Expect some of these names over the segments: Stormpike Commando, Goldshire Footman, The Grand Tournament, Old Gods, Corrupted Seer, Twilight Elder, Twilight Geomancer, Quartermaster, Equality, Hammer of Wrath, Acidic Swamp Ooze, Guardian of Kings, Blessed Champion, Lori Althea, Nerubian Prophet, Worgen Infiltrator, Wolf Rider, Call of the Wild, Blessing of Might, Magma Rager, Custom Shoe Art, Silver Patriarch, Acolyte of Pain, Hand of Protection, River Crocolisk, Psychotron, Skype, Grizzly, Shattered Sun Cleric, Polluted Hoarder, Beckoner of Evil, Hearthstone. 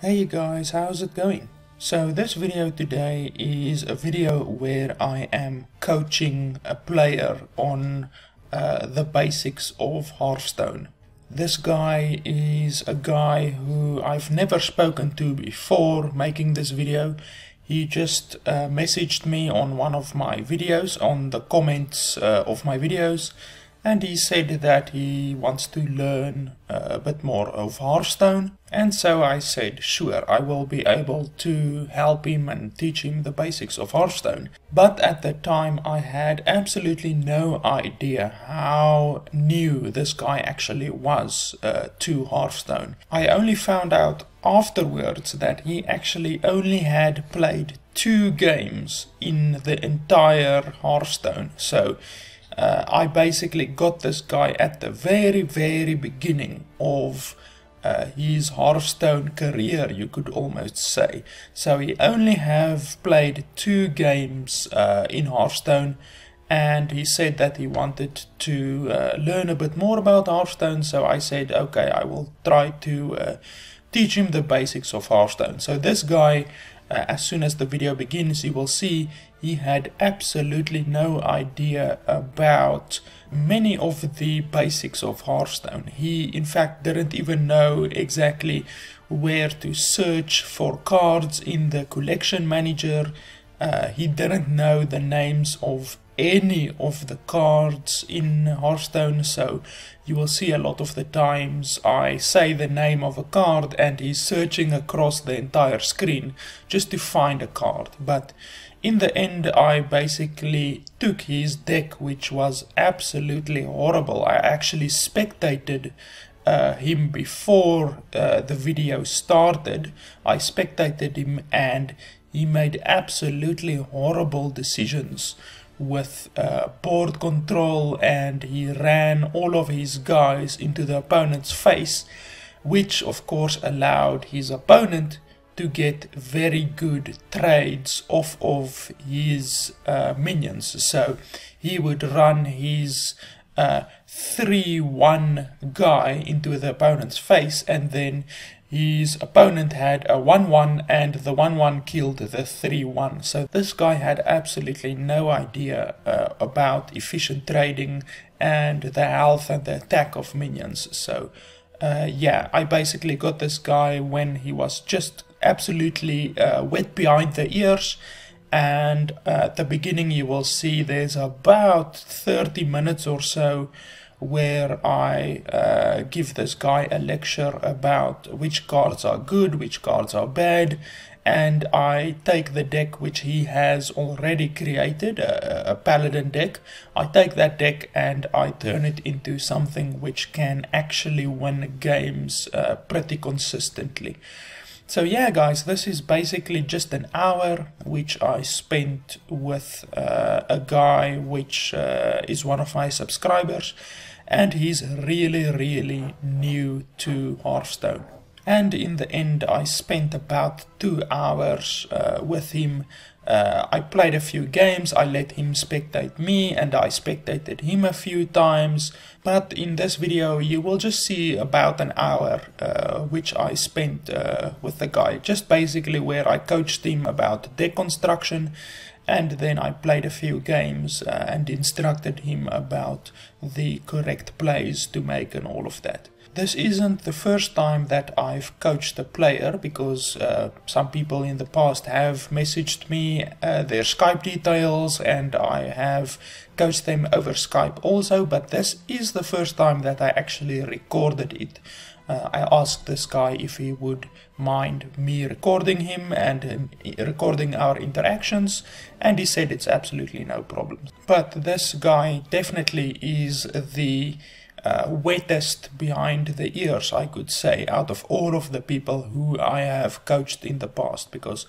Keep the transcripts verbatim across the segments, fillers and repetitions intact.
Hey guys, how's it going? So this video today is a video where I am coaching a player on uh, the basics of Hearthstone. This guy is a guy who I've never spoken to before making this video. He just uh, messaged me on one of my videos, on the comments uh, of my videos, and he said that he wants to learn a bit more of Hearthstone. And so I said, sure, I will be able to help him and teach him the basics of Hearthstone. But at the time I had absolutely no idea how new this guy actually was uh, to Hearthstone. I only found out afterwards that he actually only had played two games in the entire Hearthstone. So Uh, I basically got this guy at the very, very beginning of uh, his Hearthstone career, you could almost say. So he only have played two games uh, in Hearthstone, and he said that he wanted to uh, learn a bit more about Hearthstone. So I said, okay, I will try to uh, teach him the basics of Hearthstone. So this guy, Uh, as soon as the video begins, you will see he had absolutely no idea about many of the basics of Hearthstone. He, in fact, didn't even know exactly where to search for cards in the collection manager. Uh, he didn't know the names of any of the cards in Hearthstone, so you will see a lot of the times I say the name of a card and he's searching across the entire screen just to find a card. But in the end I basically took his deck, which was absolutely horrible. I actually spectated Uh, him before uh, the video started. I spectated him and he made absolutely horrible decisions with uh, board control, and he ran all of his guys into the opponent's face, which of course allowed his opponent to get very good trades off of his uh, minions. So he would run his Uh, three one guy into the opponent's face, and then his opponent had a one one, and the one one killed the three one. So this guy had absolutely no idea uh, about efficient trading and the health and the attack of minions. So uh, yeah, I basically got this guy when he was just absolutely uh, wet behind the ears. And uh, at the beginning you will see there's about thirty minutes or so where I uh, give this guy a lecture about which cards are good, which cards are bad, and I take the deck which he has already created, a, a paladin deck. I take that deck and I turn it into something which can actually win games uh, pretty consistently. So yeah guys, this is basically just an hour which I spent with uh, a guy which uh, is one of my subscribers, and he's really really new to Hearthstone. And in the end I spent about two hours uh, with him. Uh, I played a few games, I let him spectate me, and I spectated him a few times. But in this video you will just see about an hour uh, which I spent uh, with the guy. Just basically where I coached him about deck construction, and then I played a few games uh, and instructed him about the correct plays to make and all of that. This isn't the first time that I've coached a player, because uh, some people in the past have messaged me uh, their Skype details and I have coached them over Skype also, but this is the first time that I actually recorded it. Uh, I asked this guy if he would mind me recording him and um, recording our interactions, and he said it's absolutely no problem. But this guy definitely is the Uh, wettest behind the ears, I could say, out of all of the people who I have coached in the past, because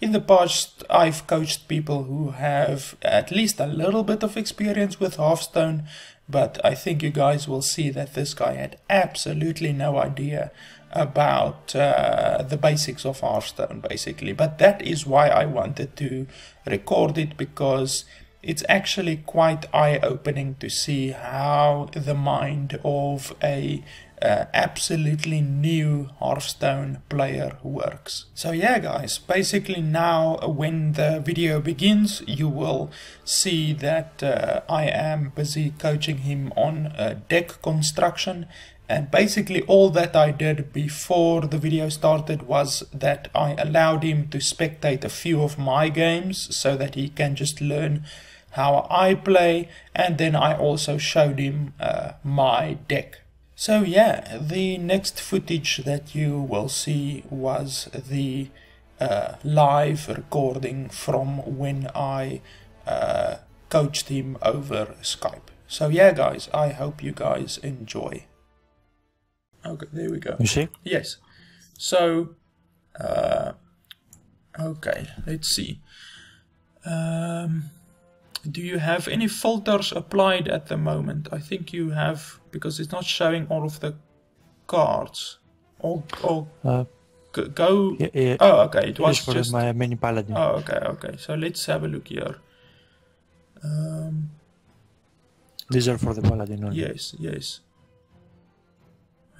in the past I've coached people who have at least a little bit of experience with Hearthstone, but I think you guys will see that this guy had absolutely no idea about uh, the basics of Hearthstone basically. But that is why I wanted to record it, because it's actually quite eye-opening to see how the mind of a uh, absolutely new Hearthstone player works. So yeah guys, basically now when the video begins you will see that uh, I am busy coaching him on uh, deck construction. And basically all that I did before the video started was that I allowed him to spectate a few of my games so that he can just learn how I play, and then I also showed him uh, my deck. So yeah, the next footage that you will see was the uh, live recording from when I uh, coached him over Skype. So yeah guys, I hope you guys enjoy. Okay, there we go. You see? Yes. So, uh, okay, let's see. Um, do you have any filters applied at the moment? I think you have, because it's not showing all of the cards. Or, or uh, go... Yeah, yeah, oh, okay, it was just... my mini paladin. Oh, okay, okay. So let's have a look here. Um, These are for the paladin only. Yes, yes.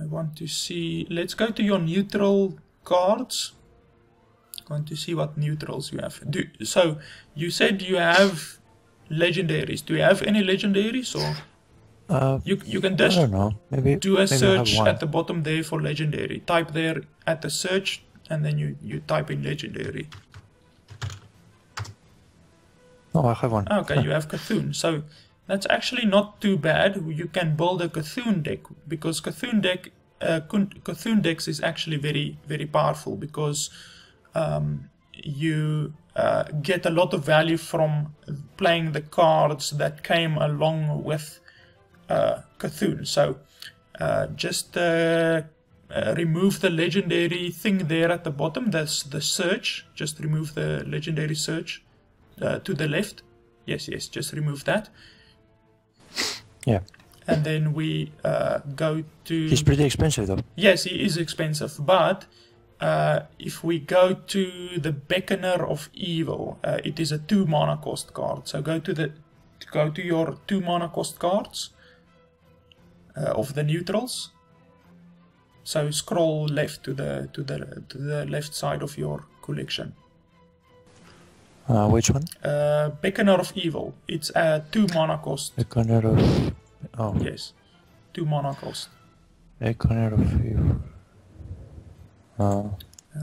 I want to see, let's go to your neutral cards. I want to see what neutrals you have. Do, so, you said you have legendaries. Do you have any legendaries? Or uh, you, you can just I don't know. Maybe, do a maybe search at the bottom there for legendary. Type there at the search and then you, you type in legendary. Oh, I have one. Okay, you have C'thun. So, that's actually not too bad. You can build a C'thun deck, because C'thun deck, uh, C'thun decks is actually very, very powerful, because um, you uh, get a lot of value from playing the cards that came along with uh, C'thun. So uh, just uh, uh, remove the legendary thing there at the bottom. That's the search. Just remove the legendary search uh, to the left. Yes, yes. Just remove that. Yeah, and then we uh, go to... He's pretty expensive though. Yes, he is expensive, but uh, if we go to the Beckoner of Evil, uh, it is a two mana cost card. So go to the go to your two mana cost cards uh, of the neutrals. So scroll left to the to the to the left side of your collection. Uh, which one? Uh, Beckoner of Evil. It's a uh, two mana cost. Beckoner of... Oh. Yes. Two mana cost. Beckoner of Evil. Oh. Uh,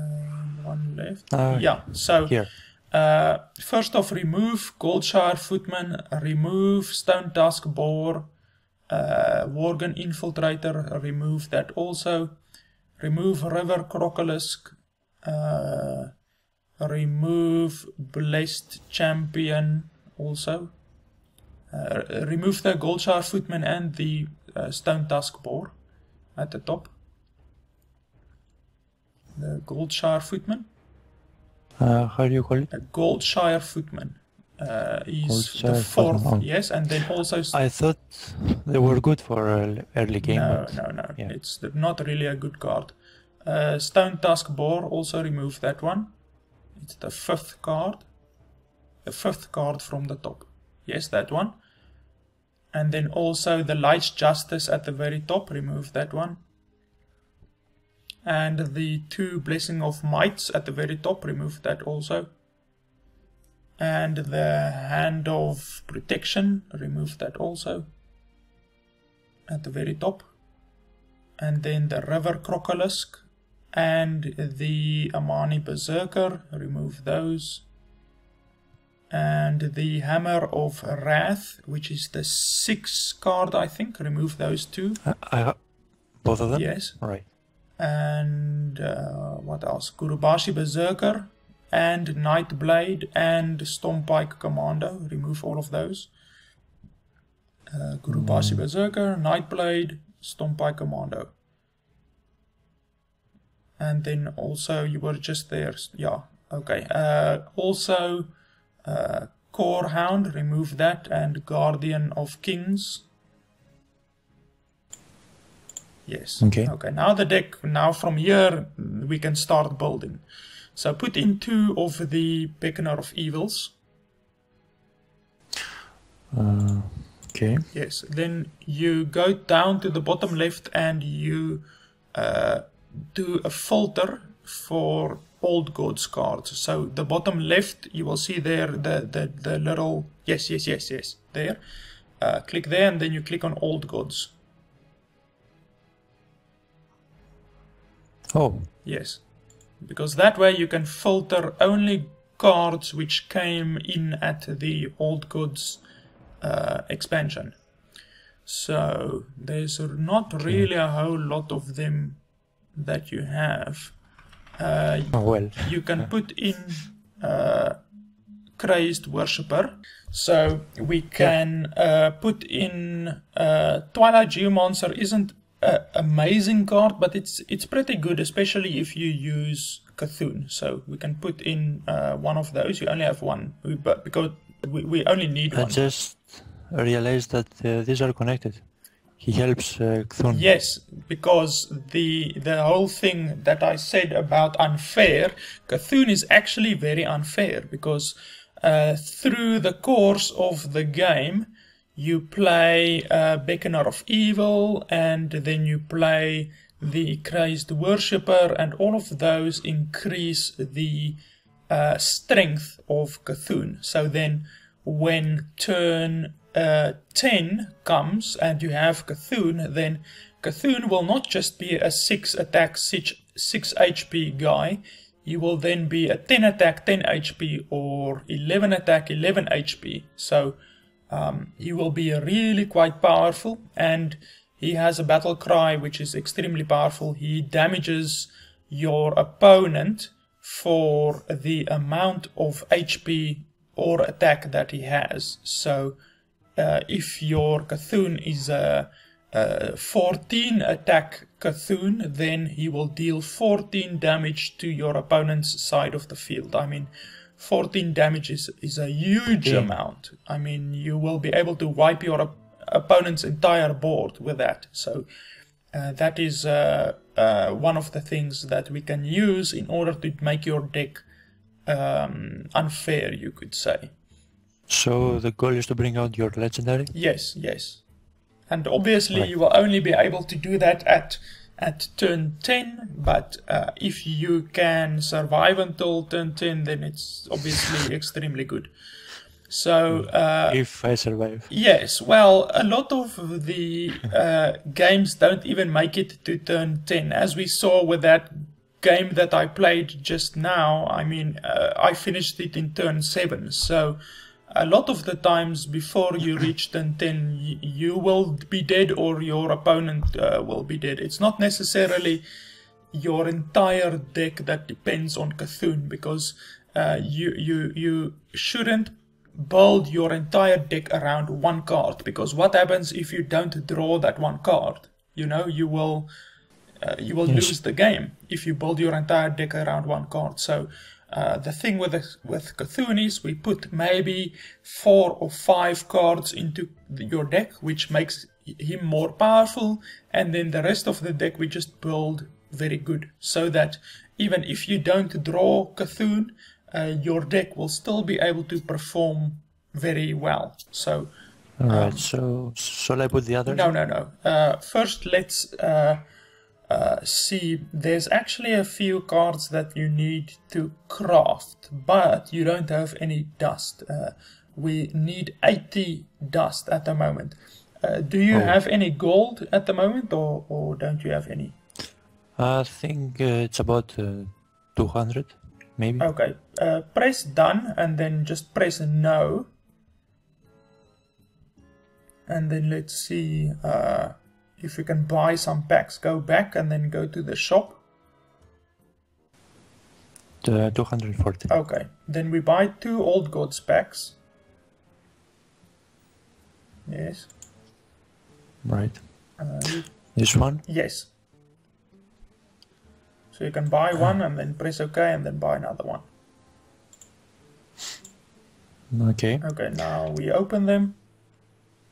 one left. Uh, yeah, so... Here. Uh, first off, remove Goldshire Footman, remove Stone Tusk Boar, uh, Worgen Infiltrator, remove that also. Remove River Crocolisk. Uh... Remove Blessed Champion also. Uh, remove the Goldshire Footman and the uh, Stone Tusk Boar at the top. The Goldshire Footman. Uh, how do you call it? A Goldshire Footman. Uh, he's Goldshire the fourth, Footman. Yes, and then also... I thought they were good for early game. No, no, no. Yeah. It's not really a good card. Uh, Stone Tusk Boar, also remove that one. It's the fifth card, the fifth card from the top. Yes, that one. And then also the Light's Justice at the very top, remove that one. And the two Blessing of Mights at the very top, remove that also. And the Hand of Protection, remove that also. At the very top. And then the River Crocolisk. And the Amani Berserker, remove those. And the Hammer of Wrath, which is the sixth card, I think, remove those two. Uh, uh, both of them? Yes. All right. And uh, what else? Gurubashi Berserker and Nightblade and Stormpike Commando, remove all of those. Uh, Gurubashi mm. Berserker, Nightblade, Stormpike Commando. And then also you were just there, yeah, okay. Uh, also, uh, Core Hound, remove that, and Guardian of Kings. Yes. Okay. Okay. Now the deck. Now from here we can start building. So put in two of the Beckoner of Evils. Uh, Okay. Yes. Then you go down to the bottom left and you uh, do a filter for Old Gods cards. So the bottom left, you will see there the, the, the little... Yes, yes, yes, yes. There. Uh, click there and then you click on Old Gods. Oh. Yes. Because that way you can filter only cards which came in at the Old Gods uh, expansion. So there's not really a whole lot of them that you have. Uh, oh, well. You can put in uh, Crazed Worshipper. So we can uh, put in uh, Twilight Geomancer isn't an amazing card, but it's it's pretty good, especially if you use C'thun. So we can put in uh, one of those. You only have one, but because we, we only need I one. I just realized that uh, these are connected. He helps uh, C'thun. Yes, because the the whole thing that I said about unfair, C'thun is actually very unfair because uh, through the course of the game you play uh, Beckoner of Evil and then you play the Crazed Worshipper, and all of those increase the uh, strength of C'thun. So then when turn Uh, ten comes and you have C'thun, then C'thun will not just be a six attack, six, six H P guy. You will then be a ten attack, ten H P, or eleven attack, eleven H P. So um, he will be really quite powerful, and he has a battle cry which is extremely powerful. He damages your opponent for the amount of H P or attack that he has. So Uh, if your C'thun is a, a fourteen attack C'thun, then he will deal fourteen damage to your opponent's side of the field. I mean, fourteen damage is, is a huge yeah. amount. I mean, you will be able to wipe your op opponent's entire board with that. So uh, that is uh, uh, one of the things that we can use in order to make your deck um, unfair, you could say. So the goal is to bring out your legendary? Yes, yes. And obviously right. you will only be able to do that at at turn ten, but uh, if you can survive until turn ten, then it's obviously extremely good. So uh, if I survive. Yes, well, a lot of the uh, games don't even make it to turn ten, as we saw with that game that I played just now. I mean, uh, I finished it in turn seven, so a lot of the times before you reach turn ten, you will be dead or your opponent uh, will be dead. It's not necessarily your entire deck that depends on C'thun, because uh, you, you, you shouldn't build your entire deck around one card, because what happens if you don't draw that one card? You know, you will, uh, you will yes. lose the game if you build your entire deck around one card. So Uh, the thing with the, with C'thun is we put maybe four or five cards into the, your deck, which makes him more powerful, and then the rest of the deck we just build very good, so that even if you don't draw C'thun, uh, your deck will still be able to perform very well. So, all right. Um, so shall I put the others? No, no, no. Uh, first, let's. Uh, Uh, see, there's actually a few cards that you need to craft, but you don't have any dust. Uh, we need eighty dust at the moment. Uh, do you oh. have any gold at the moment, or, or don't you have any? I think uh, it's about uh, two hundred, maybe. Okay, uh, press done and then just press no. And then let's see... Uh, if you can buy some packs, go back and then go to the shop. Uh, two hundred forty. Okay, then we buy two Old Gods packs. Yes. Right. Uh, this one? Yes. So you can buy one and then press OK and then buy another one. Okay. Okay, now we open them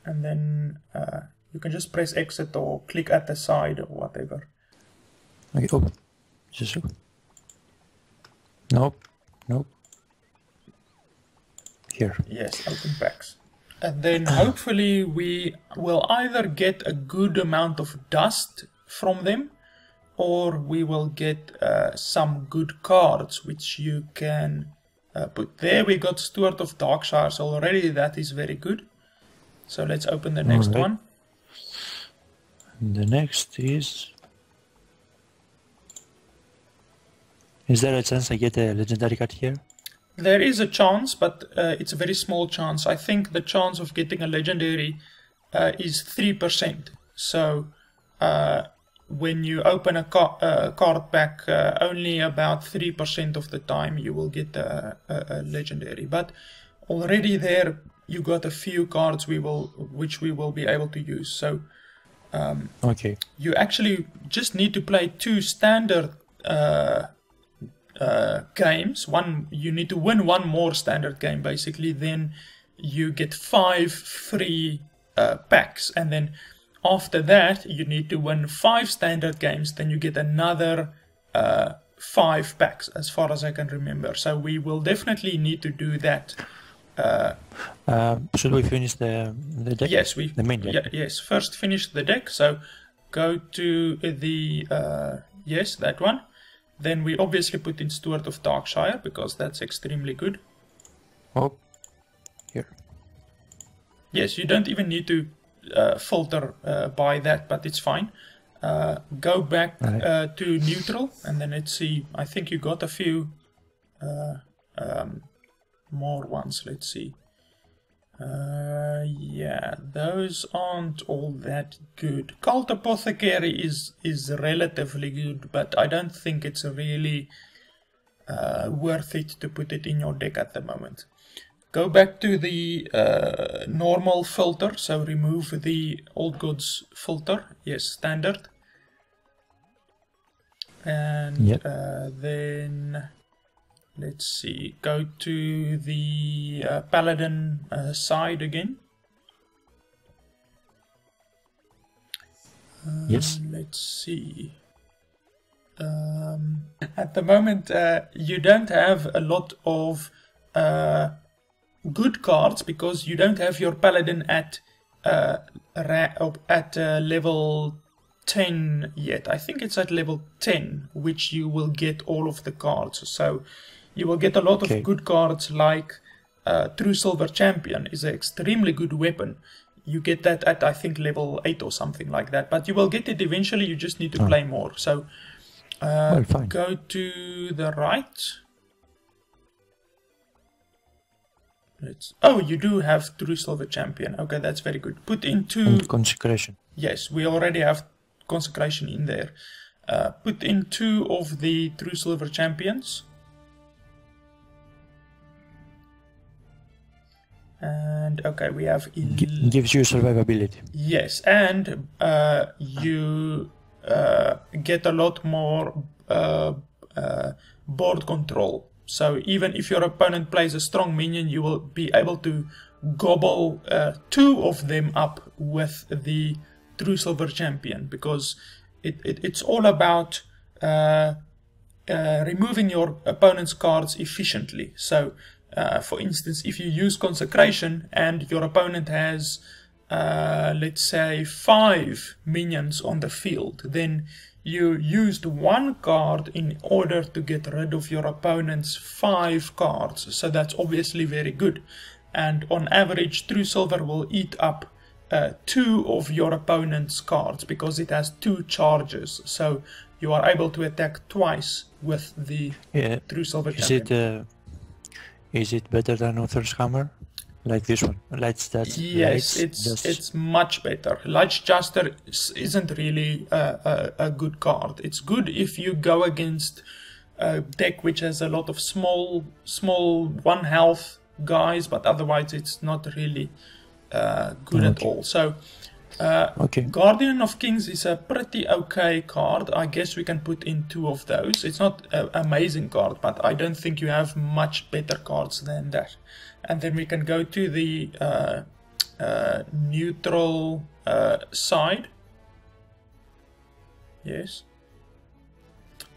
and then... Uh, you can just press exit or click at the side or whatever. Okay, oh, just open. Nope, nope. Here. Yes, open packs. and then hopefully we will either get a good amount of dust from them, or we will get uh, some good cards which you can uh, put there. We got Steward of Darkshire, so already that is very good. So let's open the next right. one. And the next is... Is there a chance I get a legendary card here? There is a chance, but uh, it's a very small chance. I think the chance of getting a legendary uh, is three percent. So uh, when you open a car uh, card pack, uh, only about three percent of the time you will get a, a, a legendary. But already there you got a few cards we will, which we will be able to use. So um, okay. you actually just need to play two standard uh, Uh, games. One, you need to win one more standard game basically, then you get five free uh, packs, and then after that you need to win five standard games, then you get another uh, five packs as far as I can remember. So we will definitely need to do that. Uh, uh, should we finish the, the deck? Yes, we, the main deck. Yeah, yes, first finish the deck. So go to the uh, yes, that one. Then we obviously put in Steward of Darkshire because that's extremely good. Oh, here. Yes, you don't even need to uh, filter uh, by that, but it's fine. Uh, go back right. uh, to neutral, and then let's see. I think you got a few uh, um, more ones. Let's see. Uh, yeah, those aren't all that good. Cult Apothecary is is relatively good, but I don't think it's really uh, worth it to put it in your deck at the moment. Go back to the uh, normal filter, so remove the Old Gods filter. Yes, standard. And yep. uh, then... Let's see, go to the uh, Paladin uh, side again. Uh, yes. Let's see. Um, at the moment, uh, you don't have a lot of uh, good cards because you don't have your Paladin at uh, at uh, level ten yet. I think it's at level ten, which you will get all of the cards. So... You will get a lot okay. of good cards like uh, True Silver Champion is an extremely good weapon. You get that at, I think, level eight or something like that. But you will get it eventually, you just need to oh. play more. So uh, well, fine. Go to the right. Let's, oh, you do have True Silver Champion. Okay, that's very good. Put into... And Consecration. Yes, we already have Consecration in there. Uh, put in two of the True Silver Champions. And okay, we have... G gives you survivability. Yes, and uh, you uh, get a lot more uh, uh, board control. So even if your opponent plays a strong minion, you will be able to gobble uh, two of them up with the True Silver Champion, because it, it, it's all about uh, uh, removing your opponent's cards efficiently. So... Uh, for instance, if you use Consecration and your opponent has, uh, let's say, five minions on the field, then you used one card in order to get rid of your opponent's five cards. So that's obviously very good. And on average, True Silver will eat up uh, two of your opponent's cards because it has two charges. So you are able to attack twice with the yeah. True Silver Champion. Is it better than Author's Hammer? Like this one? Lights, that's, yes, lights, it's that's... it's much better. Lights Juster isn't really a, a, a good card. It's good if you go against a deck which has a lot of small, small one health guys, but otherwise it's not really uh, good okay. at all. So, uh, okay. Guardian of Kings is a pretty okay card. I guess we can put in two of those. It's not an amazing card, but I don't think you have much better cards than that. And then we can go to the uh, uh, neutral uh, side. Yes.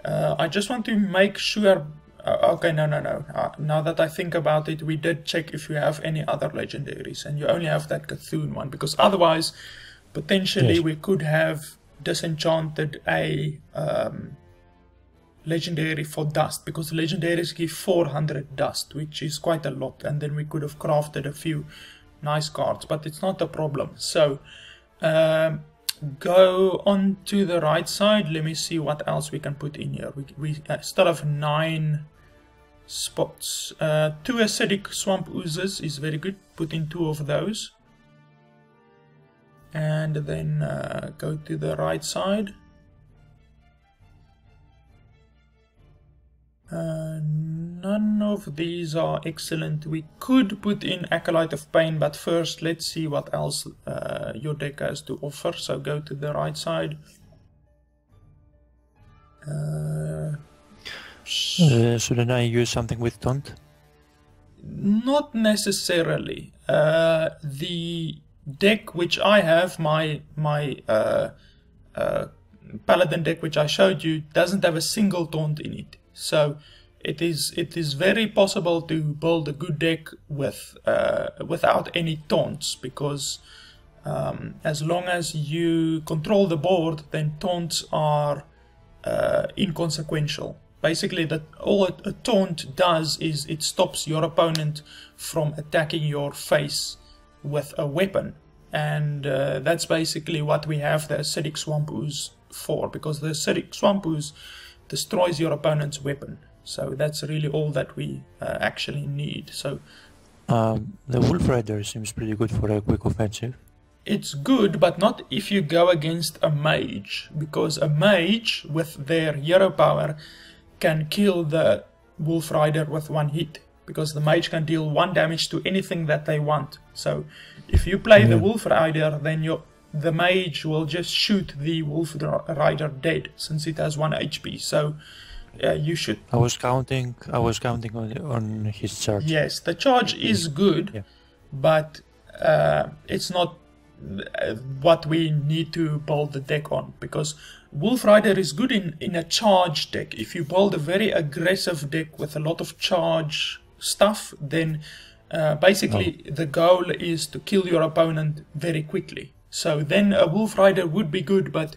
Uh, I just want to make sure Uh, okay, no, no, no. Uh, now that I think about it, we did check if you have any other legendaries, and you only have that C'thun one, because otherwise, potentially, yes, we could have disenchanted a um, legendary for dust, because legendaries give four hundred dust, which is quite a lot, and then we could have crafted a few nice cards, but it's not a problem. So, um, go on to the right side. Let me see what else we can put in here. We, we uh, still have nine spots. Uh, two Acidic Swamp Oozes is very good. Put in two of those. And then uh, go to the right side. Uh, none of these are excellent. We could put in Acolyte of Pain, but first let's see what else uh, your deck has to offer. So go to the right side. Uh, uh, shouldn't I use something with taunt? Not necessarily. Uh, the deck which I have, my my uh, uh, Paladin deck which I showed you, doesn't have a single taunt in it. So it is it is very possible to build a good deck with uh, without any taunts, because um, as long as you control the board, then taunts are uh, inconsequential. Basically, that all a taunt does is it stops your opponent from attacking your face with a weapon, and uh, that's basically what we have the Acidic Swamp Ooze for, because the Acidic Swamp Ooze destroys your opponent's weapon. So that's really all that we uh, actually need. So um, the Wolf Rider seems pretty good for a quick offensive. It's good, but not if you go against a mage, because a mage with their hero power can kill the Wolf Rider with one hit, because the mage can deal one damage to anything that they want. So if you play yeah. the Wolf Rider, then you're the mage will just shoot the Wolf Rider dead, since it has one H P. So uh, you should. I was counting. I was counting on, on his charge. Yes, the charge is good, yeah. but uh, it's not what we need to build the deck on, because Wolf Rider is good in in a charge deck. If you build a very aggressive deck with a lot of charge stuff, then uh, basically no. the goal is to kill your opponent very quickly. So then a Wolf Rider would be good, but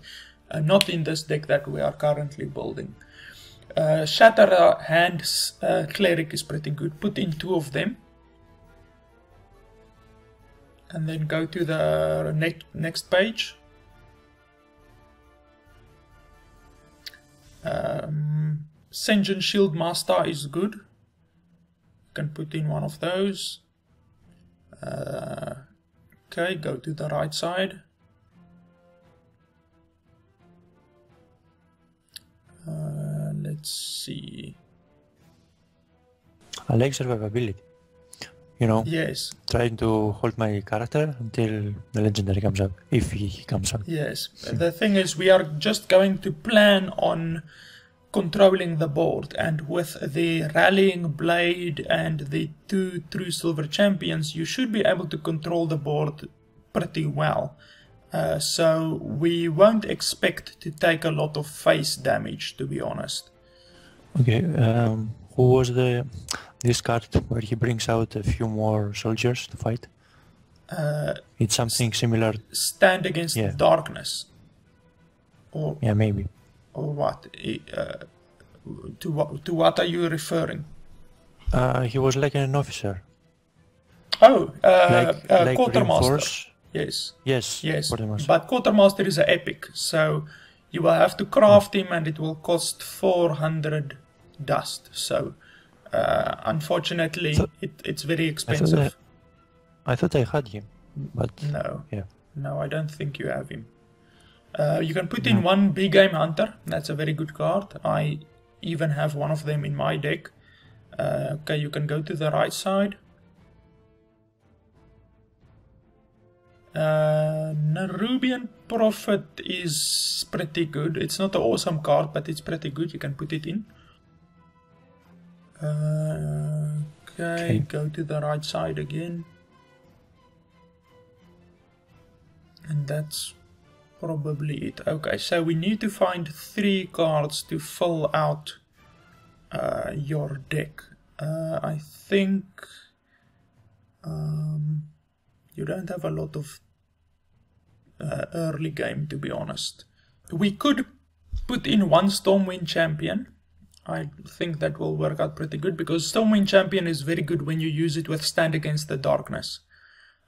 uh, not in this deck that we are currently building. Uh, Shattered Hands uh, Cleric is pretty good. Put in two of them. And then go to the ne next page. Um, Senjin Shield Master is good. You can put in one of those. Uh, Okay, go to the right side. Uh, let's see. I like survivability. You know, yes. Trying to hold my character until the legendary comes up, if he comes up. Yes, the thing is, we are just going to plan on controlling the board, and with the Rallying Blade and the two True Silver Champions, you should be able to control the board pretty well. Uh, so we won't expect to take a lot of face damage, to be honest. Okay, um, who was the this card where he brings out a few more soldiers to fight? Uh, it's something similar. Stand Against yeah. the Darkness. Or yeah, maybe. Or what? Uh, to what? To what are you referring? Uh, he was like an officer. Oh, uh, like, uh, like Quartermaster. Yes. Yes. Yes. Quartermaster. But Quartermaster is an epic, so you will have to craft oh. him, and it will cost four hundred dust. So, uh, unfortunately, so, it, it's very expensive. I thought I, I thought I had him, but no. Yeah. No, I don't think you have him. Uh, you can put in one Big Game Hunter. That's a very good card. I even have one of them in my deck. Uh, okay, you can go to the right side. Uh, Nerubian Prophet is pretty good. It's not an awesome card, but it's pretty good. You can put it in. Uh, okay, okay, go to the right side again. And that's probably it. Okay, so we need to find three cards to fill out uh, your deck. Uh, I think um, you don't have a lot of uh, early game, to be honest. We could put in one Stormwind Champion. I think that will work out pretty good, because Stormwind Champion is very good when you use it with Stand Against the Darkness,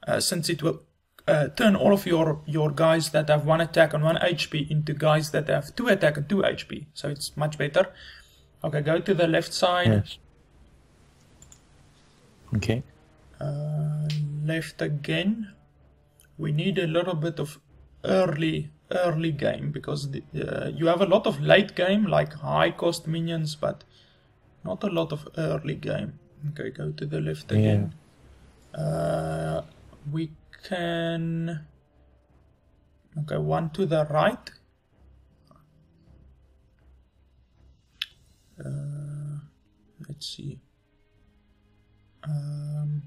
uh, since it will uh, turn all of your, your guys that have one attack and one H P into guys that have two attack and two H P, so it's much better. Okay, go to the left side. Yes. Okay. Uh, left again. We need a little bit of early... early game, because the, uh, you have a lot of late game, like high cost minions, but not a lot of early game. Okay, go to the left again. Yeah. Uh, we can... Okay, one to the right. Uh, let's see. Um,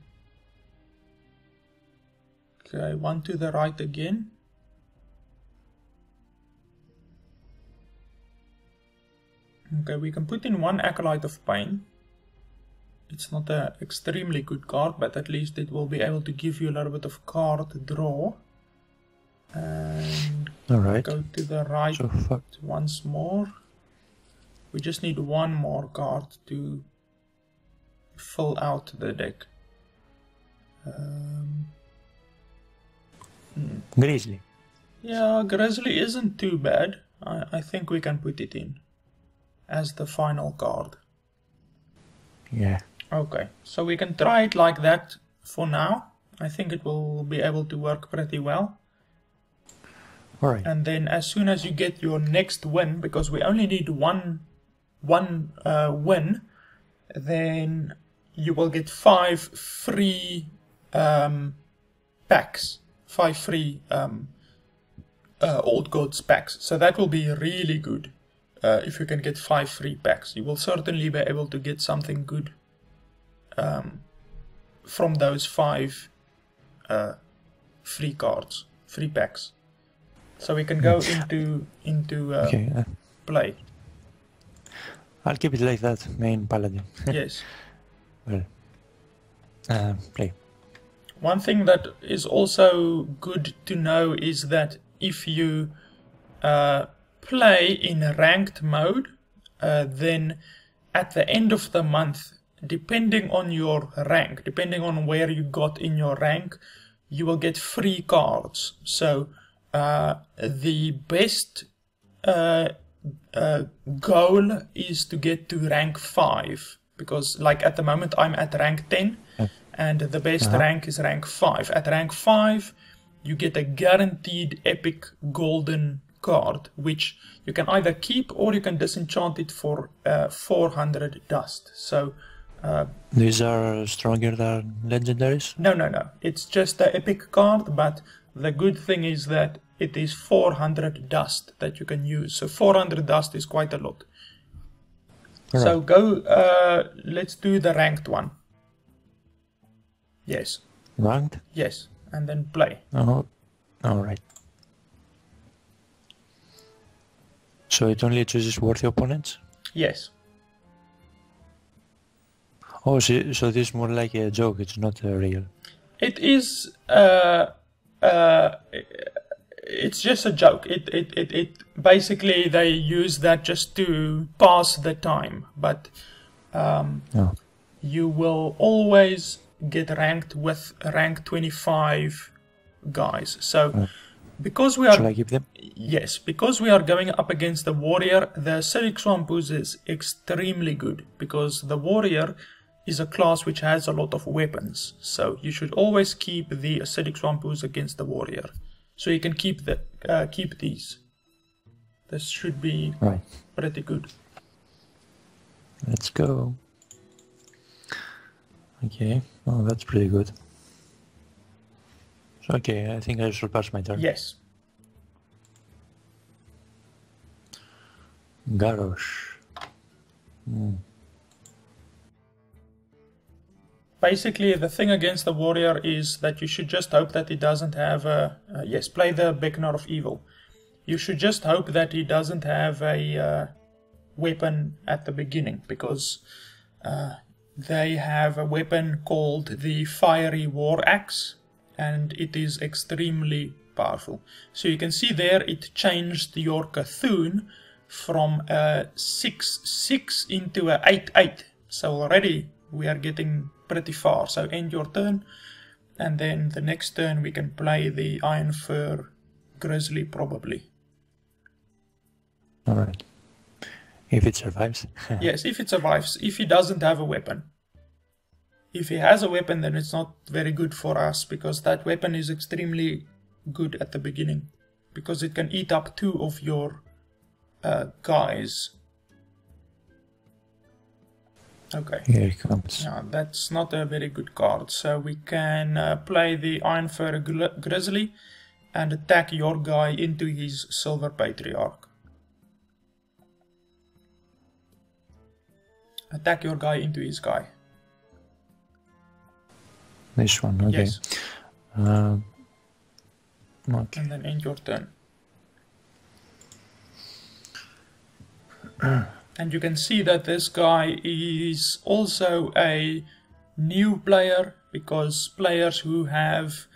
okay, one to the right again. Okay, we can put in one Acolyte of Pain. It's not an extremely good card, but at least it will be able to give you a little bit of card draw. And all right. Go to the right so once more. We just need one more card to fill out the deck. Um, hmm. Grizzly. Yeah, Grizzly isn't too bad. I, I think we can put it in as the final card. Yeah. Okay, so we can try it like that for now. I think it will be able to work pretty well. Alright. And then as soon as you get your next win, because we only need one, one uh, win, then you will get five free um, packs. Five free um, uh, Old Gods packs. So that will be really good. Uh, if you can get five free packs, you will certainly be able to get something good um, from those five uh, free cards, free packs. So we can go into into uh, okay, uh, play. I'll keep it like that, main paladin. Yes. Well, uh, play. One thing that is also good to know is that if you uh, play in ranked mode, uh, then at the end of the month, depending on your rank, depending on where you got in your rank, you will get free cards. So uh, the best uh, uh, goal is to get to rank five, because like at the moment I'm at rank ten, and the best uh-huh. rank is rank five. At rank five you get a guaranteed epic golden card, which you can either keep or you can disenchant it for uh, four hundred dust. So uh, these are stronger than legendaries? No, no, no. It's just an epic card, but the good thing is that it is four hundred dust that you can use. So four hundred dust is quite a lot. All so right. go, uh, let's do the ranked one. Yes. Ranked? Yes, and then play. Oh, all right. So it only chooses worthy opponents? Yes. Oh, so, so this is more like a joke, it's not uh, real. It is... Uh, uh, it's just a joke. It, it, it, it basically, they use that just to pass the time. But um, oh. you will always get ranked with rank twenty-five guys. So... Oh. Because we are, Shall I keep them? Yes, because we are going up against the warrior, the Acidic Swamp Ooze is extremely good, because the warrior is a class which has a lot of weapons. So you should always keep the Acidic Swamp Ooze against the warrior, so you can keep the uh, keep these. This should be right. pretty good. Let's go. Okay, oh, that's pretty good. Okay, I think I should pass my turn. Yes. Garrosh. Mm. Basically, the thing against the warrior is that you should just hope that he doesn't have a... Uh, yes, play the Beckoner of Evil. You should just hope that he doesn't have a uh, weapon at the beginning, because uh, they have a weapon called the Fiery War Axe, and it is extremely powerful. So you can see there it changed your C'thun from a six six into a eight eight. So already we are getting pretty far. So end your turn, and then the next turn we can play the Iron Fur Grizzly probably. Alright. If it survives. Yes, if it survives. If he doesn't have a weapon. If he has a weapon, then it's not very good for us, because that weapon is extremely good at the beginning, because it can eat up two of your uh, guys. Okay. Here it comes. No, that's not a very good card. So we can uh, play the Iron Fur Grizzly and attack your guy into his Silver Patriarch. Attack your guy into his guy. This one, okay. Yes. Uh, okay. And then end your turn. And you can see that this guy is also a new player, because players who have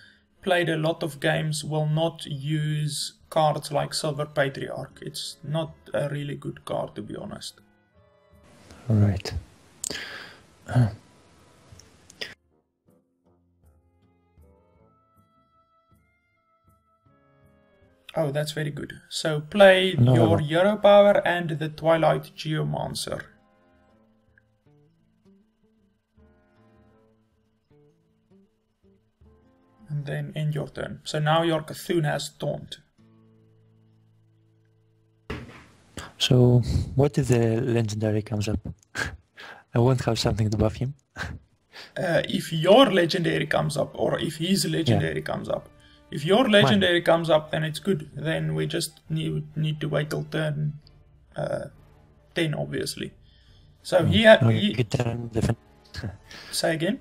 played a lot of games will not use cards like Silver Patriarch. It's not a really good card, to be honest. Alright. Uh. Oh, that's very good. So play no, your no. Hero Power and the Twilight Geomancer. And then end your turn. So now your C'thun has Taunt. So what if the legendary comes up? I won't have something to buff him. uh, if your legendary comes up, or if his legendary yeah. comes up. If your legendary Mine. comes up, then it's good. Then we just need, need to wait till turn uh, ten, obviously. So mm. he had... No, he, he turned defensive. Say again?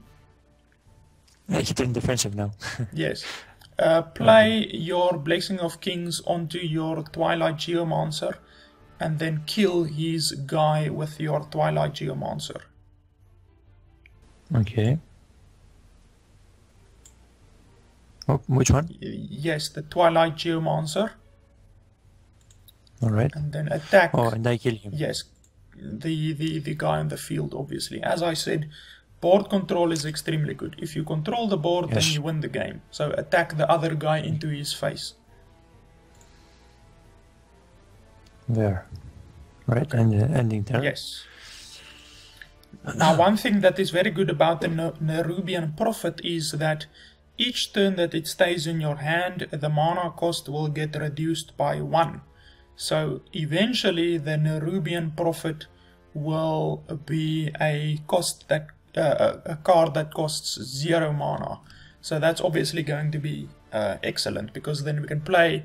He turned defensive now. Yes. Uh, play okay. your Blessing of Kings onto your Twilight Geomancer, and then kill his guy with your Twilight Geomancer. Okay. Oh, which one? Yes, the Twilight Geomancer. Alright. And then attack. Oh, and I kill him. Yes, the, the, the guy on the field, obviously. As I said, board control is extremely good. If you control the board, yes. then you win the game. So attack the other guy into his face. There. Right, okay. and uh, ending there. Yes. Now, one thing that is very good about the Nerubian Prophet is that each turn that it stays in your hand, the mana cost will get reduced by one. So eventually the Nerubian Prophet will be a cost that uh, a card that costs zero mana. So that's obviously going to be uh, excellent, because then we can play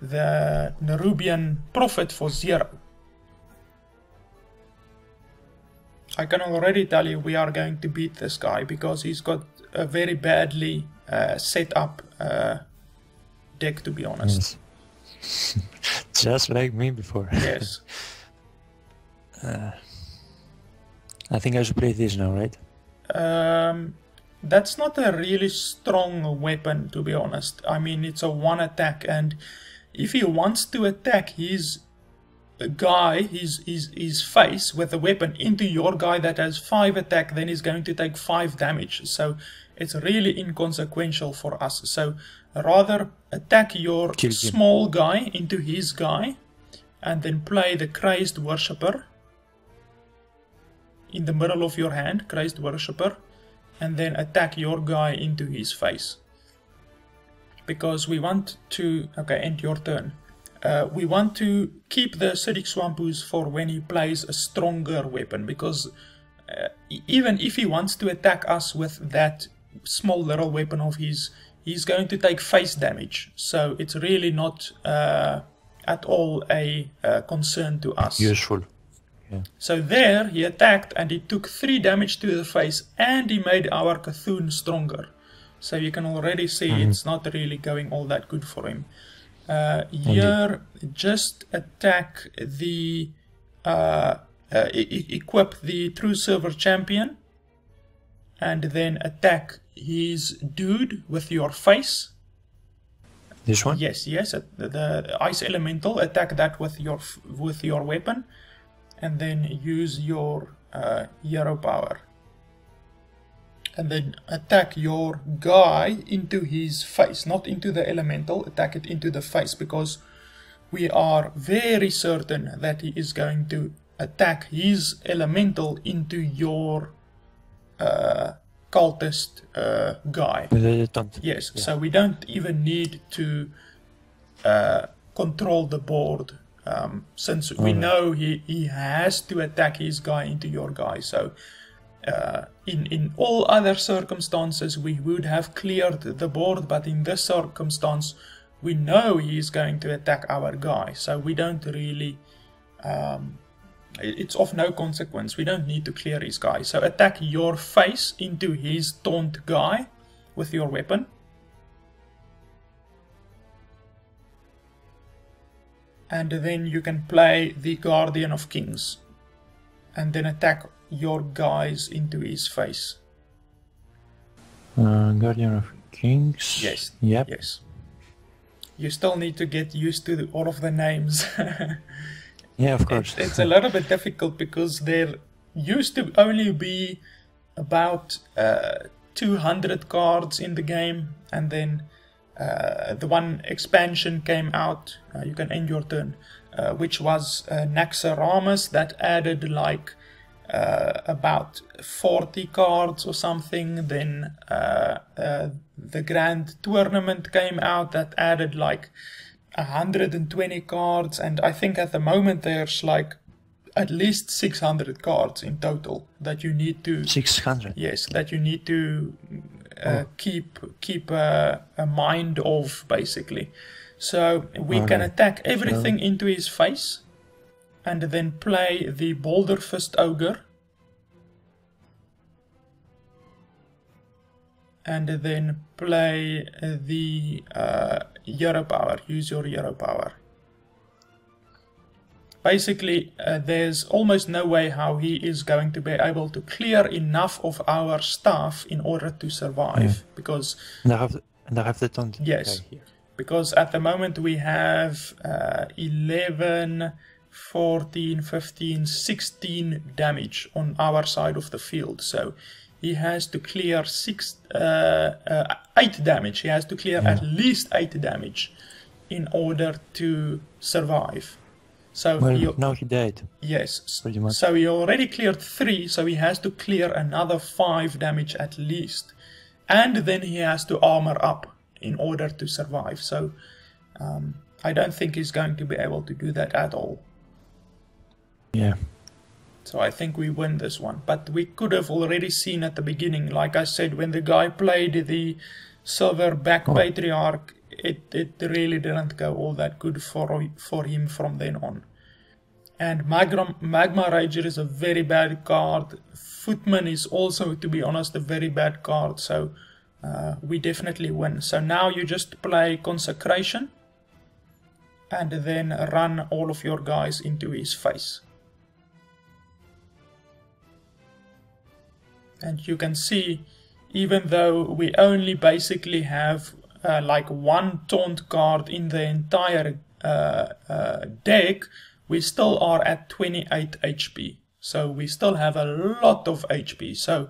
the Nerubian Prophet for zero. I can already tell you we are going to beat this guy, because he's got a very badly Uh, set up uh, deck, to be honest. Yes. Just like me before. Yes. uh, I think I should play this now, right? Um, that's not a really strong weapon, to be honest. I mean, it's a one attack, and if he wants to attack his guy, his his his face with a weapon into your guy that has five attack, then he's going to take five damage. So it's really inconsequential for us. So rather attack your small guy into his guy, and then play the Crazed Worshipper in the middle of your hand, Crazed Worshipper, and then attack your guy into his face. Because we want to... Okay, end your turn. Uh, we want to keep the Acidic Swamp Ooze for when he plays a stronger weapon, because uh, even if he wants to attack us with that small little weapon of his, he's going to take face damage, so it's really not uh, at all a uh, concern to us. Useful. Yeah. So there he attacked, and he took three damage to the face, and he made our C'thun stronger. So you can already see mm-hmm. it's not really going all that good for him. Uh, here, Indeed. just attack the uh, uh, e equip the True Silver Champion and then attack his dude with your face. This one? Yes, yes. The, the ice elemental. Attack that with your with your weapon, and then use your uh, hero power. And then attack your guy into his face, not into the elemental. Attack it into the face, because we are very certain that he is going to attack his elemental into your uh, cultist uh, guy. Yes, yeah. So we don't even need to uh, control the board, um, since All we right. know he, he has to attack his guy into your guy. So. Uh, in, in all other circumstances we would have cleared the board, but in this circumstance we know he is going to attack our guy, so we don't really, um, it's of no consequence, we don't need to clear his guy. So attack your face into his taunt guy with your weapon, and then you can play the Guardian of Kings and then attack your guys into his face. Uh, Guardian of Kings. Yes. Yep. Yes. You still need to get used to the, all of the names. Yeah, of course. It, it's a little bit difficult because there used to only be about uh, two hundred cards in the game, and then uh, the one expansion came out. Uh, you can end your turn, uh, which was uh, Naxxramas, that added like. Uh, about forty cards or something. Then uh, uh, the grand tournament came out that added like one hundred twenty cards, and I think at the moment there's like at least six hundred cards in total that you need to six hundred. Yes, that you need to uh, oh. keep keep uh, a mind of, basically. So we All can right. attack everything so. into his face. And then play the Boulder Fist Ogre. And then play the uh, Hero Power. Use your Hero Power. Basically, uh, there's almost no way how he is going to be able to clear enough of our stuff in order to survive. Mm. Because... And I have the, and I have the taunt yes. guy here. Because at the moment we have uh, eleven... fourteen, fifteen, sixteen damage on our side of the field, so he has to clear six, uh, uh, eight damage. He has to clear yeah. at least eight damage in order to survive. So well, he, now he died. Yes, pretty much. So he already cleared three, so he has to clear another five damage at least, and then he has to armor up in order to survive. So um, I don't think he's going to be able to do that at all. Yeah. So I think we win this one. But we could have already seen at the beginning, like I said, when the guy played the Silverback oh. Patriarch, it, it really didn't go all that good for, for him from then on. And Magma, Magma Rager is a very bad card. Footman is also, to be honest, a very bad card. So uh, we definitely win. So now you just play Consecration. And then run all of your guys into his face. And you can see, even though we only basically have uh, like one taunt card in the entire uh, uh, deck, we still are at twenty-eight H P. So we still have a lot of H P. So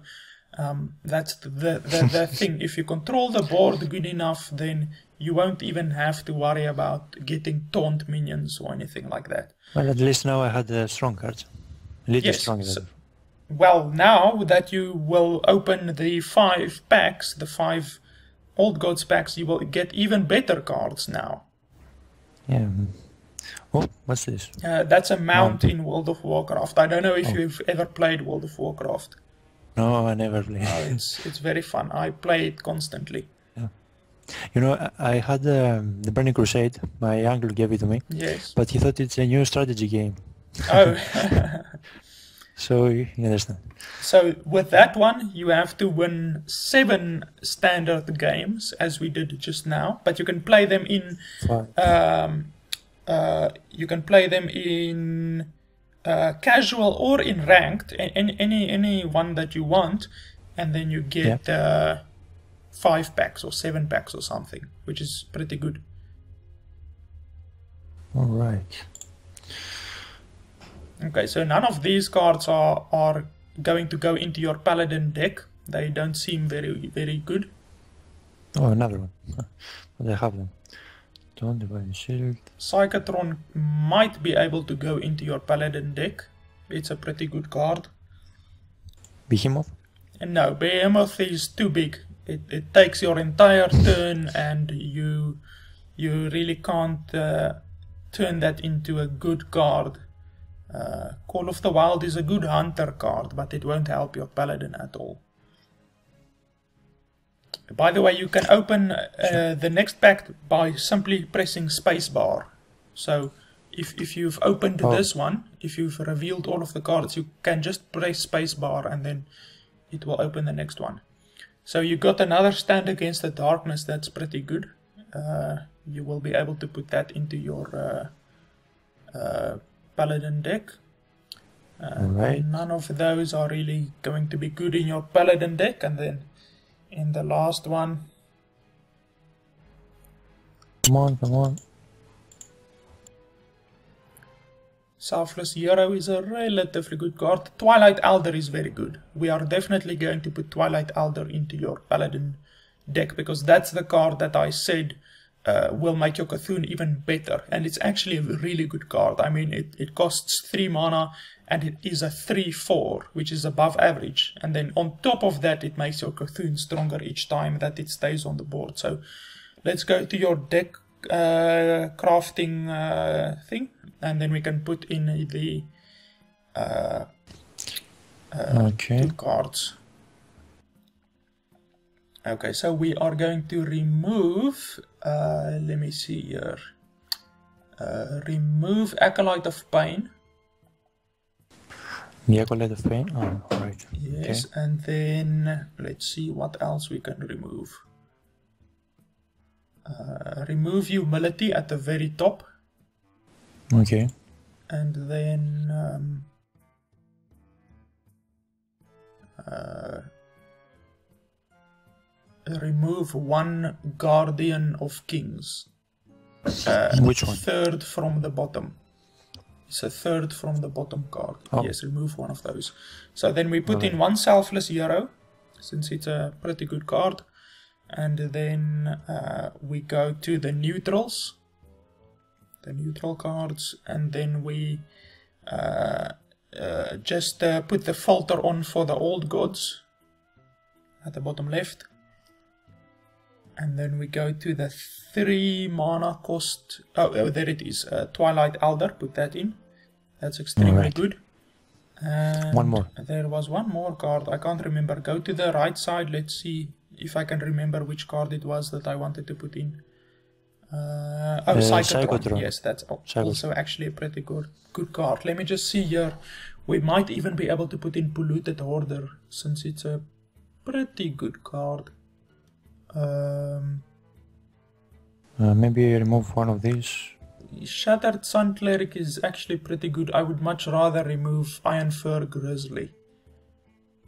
um, that's the, the, the thing. If you control the board good enough, then you won't even have to worry about getting taunt minions or anything like that. Well, at least now I had a strong card. A little yes, stronger. So, well, now that you will open the five packs, the five Old Gods packs, you will get even better cards now. Yeah. Oh, what's this? Uh, that's a mount, mount in World of Warcraft. I don't know if oh. you've ever played World of Warcraft. No, I never played. No, it's, it's very fun. I play it constantly. You know, I had um, the Burning Crusade, my uncle gave it to me, yes. but he thought it's a new strategy game. Oh. So, you understand. So, with that one, you have to win seven standard games, as we did just now, but you can play them in... Um, uh, you can play them in uh, casual or in ranked, any any any one that you want, and then you get yeah. uh, five packs or seven packs or something, which is pretty good. All right. Okay, so none of these cards are are going to go into your Paladin deck. They don't seem very very good. Oh, another one. But they have them. Dawn, Divine Shield. Psychotron might be able to go into your Paladin deck. It's a pretty good card. Behemoth? And no, Behemoth is too big. It it takes your entire turn, and you you really can't uh, turn that into a good card. Uh, Call of the Wild is a good hunter card, but it won't help your Paladin at all. By the way, you can open uh, the next pack by simply pressing spacebar. So, if if you've opened oh. this one, if you've revealed all of the cards, you can just press spacebar, and then it will open the next one. So you got another Stand Against the Darkness. That's pretty good. Uh, you will be able to put that into your uh, uh, Paladin deck. Uh, right. None of those are really going to be good in your Paladin deck, and then. In the last one. Come on, come on. Selfless Hero is a relatively good card. Twilight Elder is very good. We are definitely going to put Twilight Elder into your Paladin deck, because that's the card that I said uh, will make your C'thun even better. And it's actually a really good card. I mean, it, it costs three mana, and it is a three four, which is above average. And then on top of that, it makes your C'thun stronger each time that it stays on the board. So let's go to your deck uh, crafting uh, thing, and then we can put in the uh, uh, okay. two cards. Okay, so we are going to remove, uh, let me see here, uh, remove Acolyte of Pain. The Acolyte of Pain? Oh, right. Yes, okay. And then let's see what else we can remove. Uh, remove Humility at the very top. Okay. And then um, uh, remove one Guardian of Kings. Uh, Which one? Third from the bottom. It's a third from the bottom card. Oh. Yes, remove one of those. So then we put right. in one Selfless Hero, since it's a pretty good card. And then uh, we go to the neutrals, the neutral cards, and then we uh, uh, just uh, put the filter on for the Old Gods at the bottom left. And then we go to the three mana cost. Oh, oh there it is. Uh, Twilight Elder. Put that in. That's extremely right. good. And one more. There was one more card. I can't remember. Go to the right side. Let's see if I can remember which card it was that I wanted to put in. Uh, oh, uh, Psychotron. Psychotron. Yes, that's Psychotron. Also actually a pretty good, good card. Let me just see here. We might even be able to put in Polluted Hoarder, since it's a pretty good card. Um, uh, maybe remove one of these. Shattered Sun Cleric is actually pretty good. I would much rather remove Iron Fur Grizzly.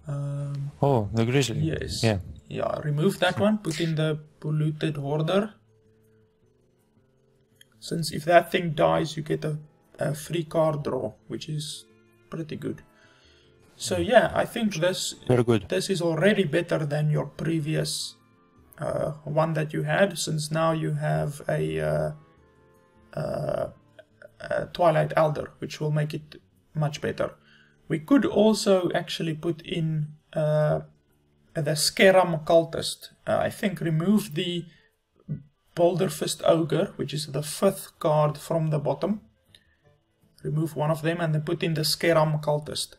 Um, oh, the Grizzly. Yes. Yeah. Yeah. Remove that one. Put in the Polluted Hoarder. Since if that thing dies, you get a, a free card draw, which is pretty good. So yeah, I think this very good. This is already better than your previous. Uh, one that you had, since now you have a, uh, uh, a Twilight Elder, which will make it much better. We could also actually put in uh, the Skeram Cultist. Uh, I think remove the Boulder Fist Ogre, which is the fifth card from the bottom. Remove one of them and then put in the Skeram Cultist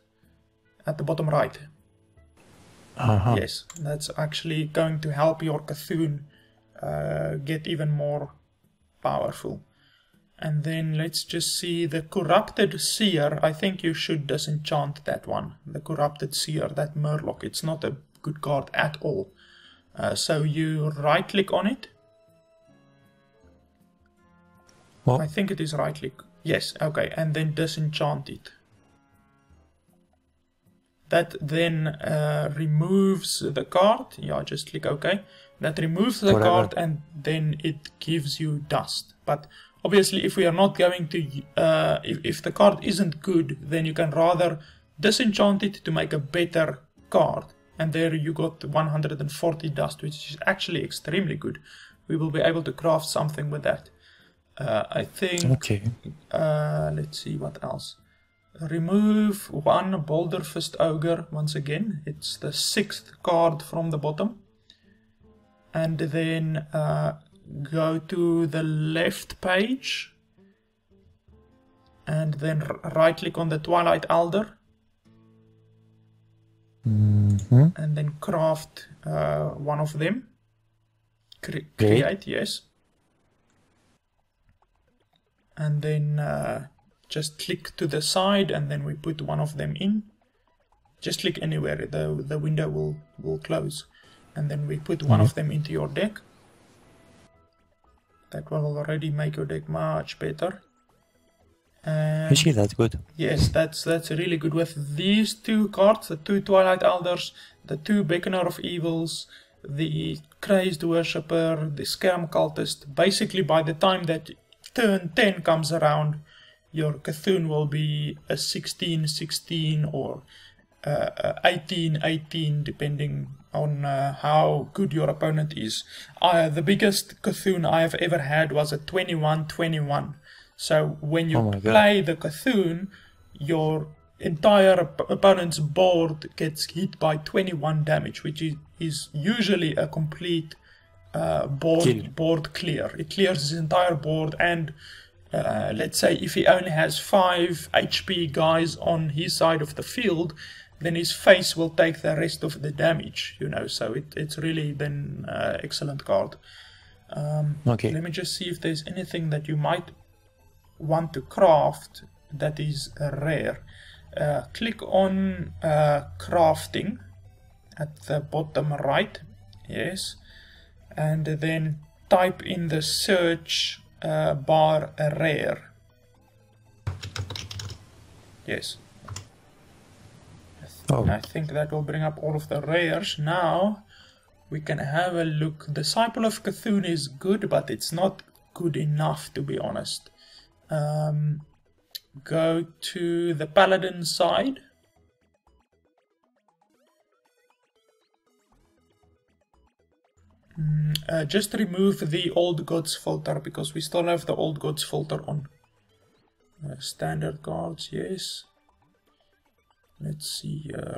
at the bottom right. Uh-huh. Yes, that's actually going to help your C'thun uh, get even more powerful. And then let's just see the Corrupted Seer. I think you should disenchant that one, the Corrupted Seer, that Murloc. It's not a good card at all. Uh, so you right click on it. What? I think it is right click. Yes, okay, and then disenchant it. That then uh, removes the card. Yeah, just click OK. That removes the Whatever. card, and then it gives you dust. But obviously, if we are not going to, uh, if, if the card isn't good, then you can rather disenchant it to make a better card. And there you got one hundred forty dust, which is actually extremely good. We will be able to craft something with that. Uh, I think... Okay. Uh, let's see what else. Remove one Boulderfist Ogre once again. It's the sixth card from the bottom. And then uh, go to the left page. And then right click on the Twilight Elder. Mm-hmm. And then craft uh, one of them. Cre create, Great. yes. And then uh, just click to the side, and then we put one of them in. Just click anywhere, the, the window will, will close. And then we put one mm-hmm. of them into your deck. That will already make your deck much better. And Actually, that's good. Yes, that's that's really good. With these two cards, the two Twilight Elders, the two Beckoner of Evils, the Crazed Worshipper, the Skeram Cultist, basically by the time that turn ten comes around, your C'thun will be a sixteen sixteen or eighteen eighteen, depending on uh, how good your opponent is. Uh, the biggest C'thun I have ever had was a twenty-one twenty-one. So when you oh play God. the C'thun, your entire op opponent's board gets hit by twenty-one damage, which is, is usually a complete uh, board Kill. board clear. It clears his entire board, and uh, let's say if he only has five H P guys on his side of the field, then his face will take the rest of the damage, you know. So it, it's really then uh, excellent card. Um, okay. Let me just see if there's anything that you might want to craft that is rare. Uh, click on uh, crafting at the bottom right, yes, and then type in the search uh, bar rare. Yes. Oh. I think that will bring up all of the rares. Now we can have a look. Disciple of C'thun is good, but it's not good enough, to be honest. Um, go to the Paladin side. Mm, uh, just remove the Old Gods filter, because we still have the Old Gods filter on. Uh, standard cards, yes. Let's see here.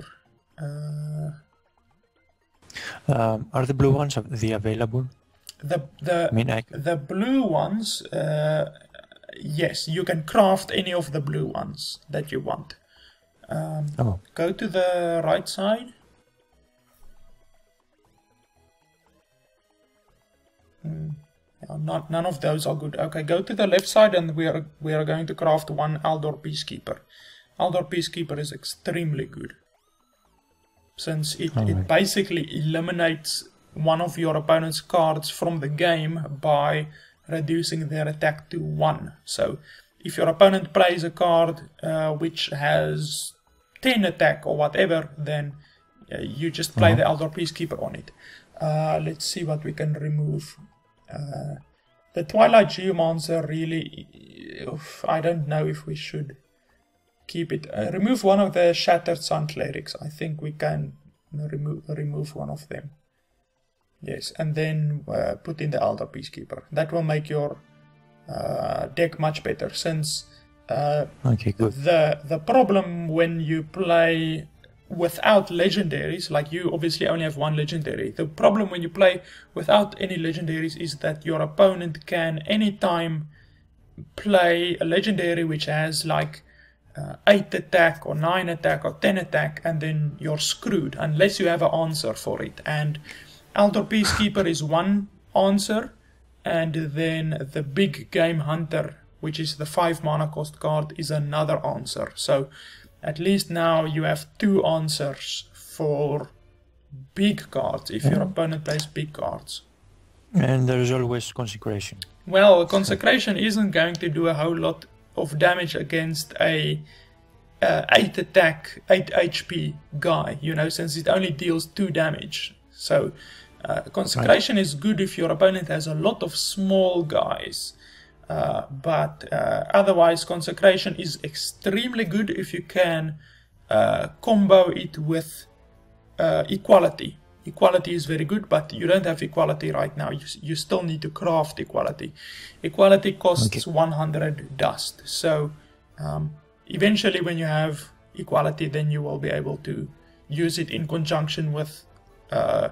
Uh, um, are the blue ones the available? The the I mean, I... the blue ones. Uh, Yes, you can craft any of the blue ones that you want. Um, oh. Go to the right side. Mm, not, none of those are good. Okay, go to the left side, and we are we are going to craft one Aldor Peacekeeper. Aldor Peacekeeper is extremely good, since it, oh it basically eliminates one of your opponent's cards from the game by reducing their attack to one. So if your opponent plays a card uh, which has ten attack or whatever, then uh, you just play mm-hmm. the Aldor Peacekeeper on it. Uh, let's see what we can remove. Uh, the Twilight Geomancer, really, oof, I don't know if we should keep it. Uh, remove one of the Shattered Sun Clerics. I think we can remo remove one of them. Yes, and then uh, put in the Aldor Peacekeeper. That will make your uh, deck much better, since uh, okay, good. the the problem when you play without legendaries, like you obviously only have one legendary. The problem when you play without any legendaries is that your opponent can anytime play a legendary which has like Uh, eight attack or nine attack or ten attack, and then you're screwed unless you have an answer for it. And Aldor Peacekeeper is one answer, and then the Big Game Hunter, which is the five mana cost card, is another answer. So at least now you have two answers for big cards if your opponent plays big cards. And there's always Consecration. Well, Consecration isn't going to do a whole lot of damage against a uh, eight attack, eight H P guy, you know, since it only deals two damage. So uh, Consecration right. is good if your opponent has a lot of small guys. Uh, but uh, otherwise, Consecration is extremely good if you can uh, combo it with uh, Equality. Equality is very good, but you don't have Equality right now. You, you still need to craft Equality. Equality costs okay. one hundred dust. So um, eventually when you have Equality, then you will be able to use it in conjunction with uh,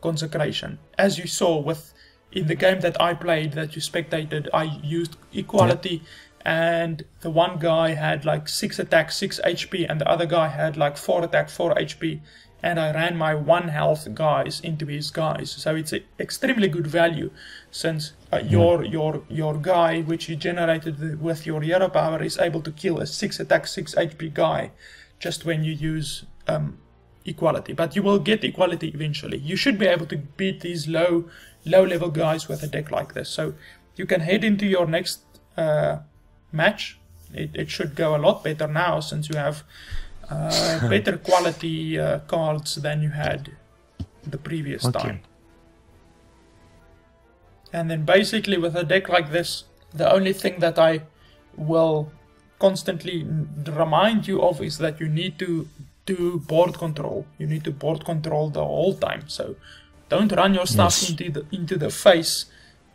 Consecration. As you saw with in the game that I played, that you spectated, I used Equality, yeah. and the one guy had like six attack, six H P, and the other guy had like four attack, four H P, and I ran my one health guys into his guys. So it's a extremely good value, since uh, yeah. your your your guy, which you generated with your hero power, is able to kill a six attack, six H P guy, just when you use um, Equality. But you will get Equality eventually. You should be able to beat these low low level guys with a deck like this. So you can head into your next uh, match. It, it should go a lot better now, since you have uh, better quality uh, cards than you had the previous okay. time. And then basically with a deck like this, the only thing that I will constantly remind you of is that you need to do board control. You need to board control the whole time. So don't run your stuff yes. into the into the face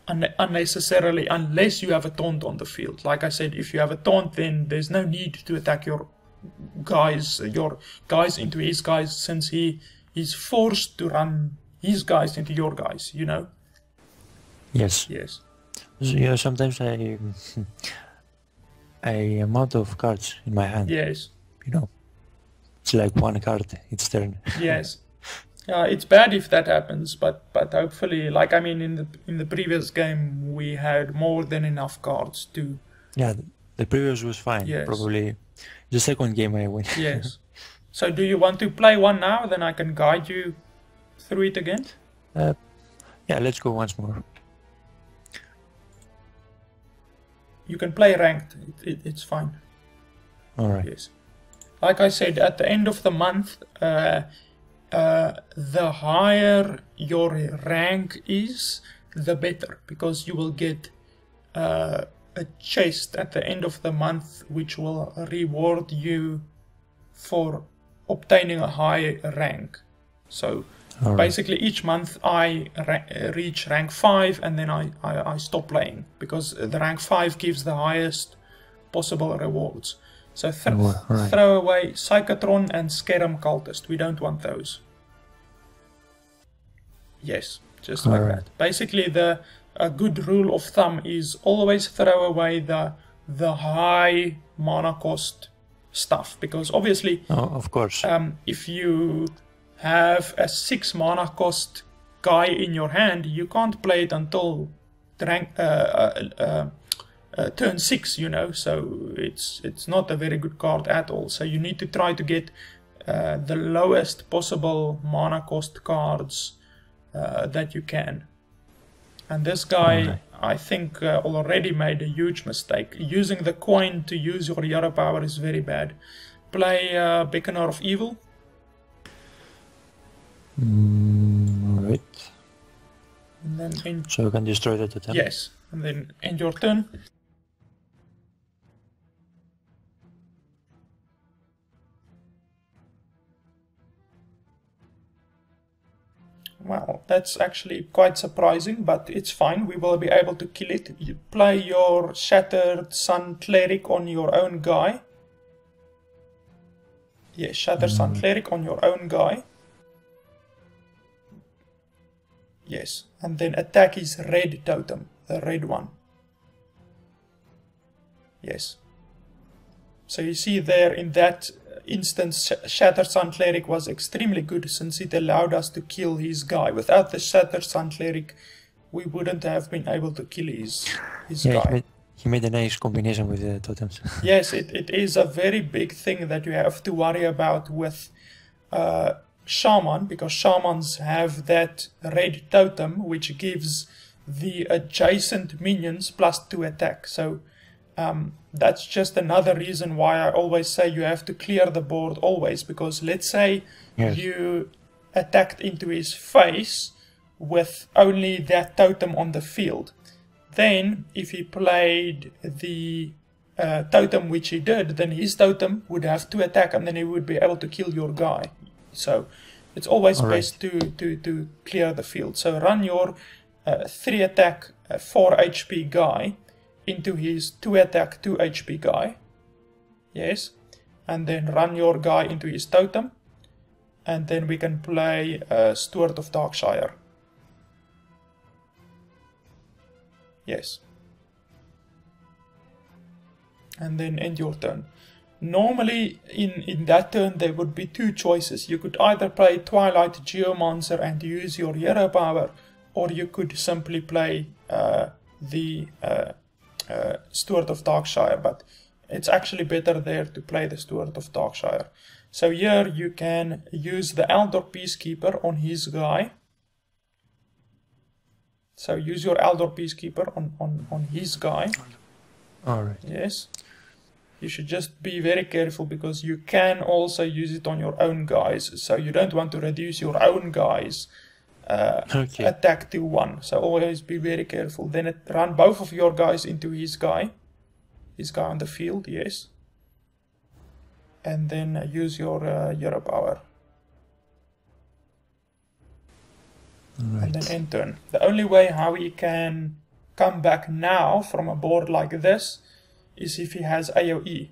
un unnecessarily, unless you have a taunt on the field. Like I said, if you have a taunt, then there's no need to attack your guys, your guys into his guys, since he is forced to run his guys into your guys. You know. Yes. Yes. So, yeah, sometimes I I am out of cards in my hand. Yes. You know, it's like one card each turn. Yes. Yeah, uh, it's bad if that happens, but but hopefully, like I mean, in the in the previous game we had more than enough cards to. Yeah, the previous was fine. Yes. Probably the second game I win. Yes. So, do you want to play one now? Then I can guide you through it again. Uh, yeah, let's go once more. You can play ranked. It, it, it's fine. All right. Yes. Like I said, at the end of the month. Uh, Uh, the higher your rank is, the better, because you will get uh, a chest at the end of the month which will reward you for obtaining a high rank. So right. basically each month I ra reach rank five, and then I, I, I stop playing, because the rank five gives the highest possible rewards. So th right. throw away Psychotron and Skeram Cultist. We don't want those. Yes, just all like right. that. Basically, the a good rule of thumb is always throw away the the high mana cost stuff, because obviously, oh, of course, um, if you have a six mana cost guy in your hand, you can't play it until rank. Uh, uh, uh, Uh, turn six, you know, so it's it's not a very good card at all. So you need to try to get uh, the lowest possible mana cost cards uh, that you can. And this guy, okay. I think, uh, already made a huge mistake. Using the coin to use your hero power is very bad. Play uh, Beckoner of Evil. Mm, all right. And then in so you can destroy that attempt. Yes, and then end your turn. Wow, that's actually quite surprising, but it's fine. We will be able to kill it. You play your Shattered Sun Cleric on your own guy. Yes, Shattered mm. Sun Cleric on your own guy. Yes, and then attack his red totem, the red one. Yes. So you see there, in that instance, Shattered Sun Cleric was extremely good, since it allowed us to kill his guy. Without the Shattered Sun Cleric, we wouldn't have been able to kill his, his yeah, guy. He made, he made a nice combination with the totems. Yes, it, it is a very big thing that you have to worry about with uh, Shaman, because Shamans have that red totem which gives the adjacent minions plus two attack. So Um, that's just another reason why I always say you have to clear the board always, because let's say yes. you attacked into his face with only that totem on the field. Then if he played the uh, totem, which he did, then his totem would have to attack and then he would be able to kill your guy. So it's always All right. best to, to, to clear the field. So run your uh, three attack, uh, four H P guy into his two attack, two H P guy. Yes. And then run your guy into his totem. And then we can play uh, Steward of Darkshire. Yes. And then end your turn. Normally in, in that turn there would be two choices. You could either play Twilight Geomancer and use your hero power, or you could simply play uh, the uh, uh, Steward of Darkshire, but it's actually better there to play the Steward of Darkshire. So here you can use the Aldor Peacekeeper on his guy. So use your Aldor Peacekeeper on, on, on his guy. Alright. Yes. You should just be very careful because you can also use it on your own guys. So you don't want to reduce your own guys uh, okay. attack to one. So always be very careful. Then it, run both of your guys into his guy. His guy on the field, yes. And then uh, use your uh, hero power. Right. And then end turn. The only way how he can come back now from a board like this is if he has A O E.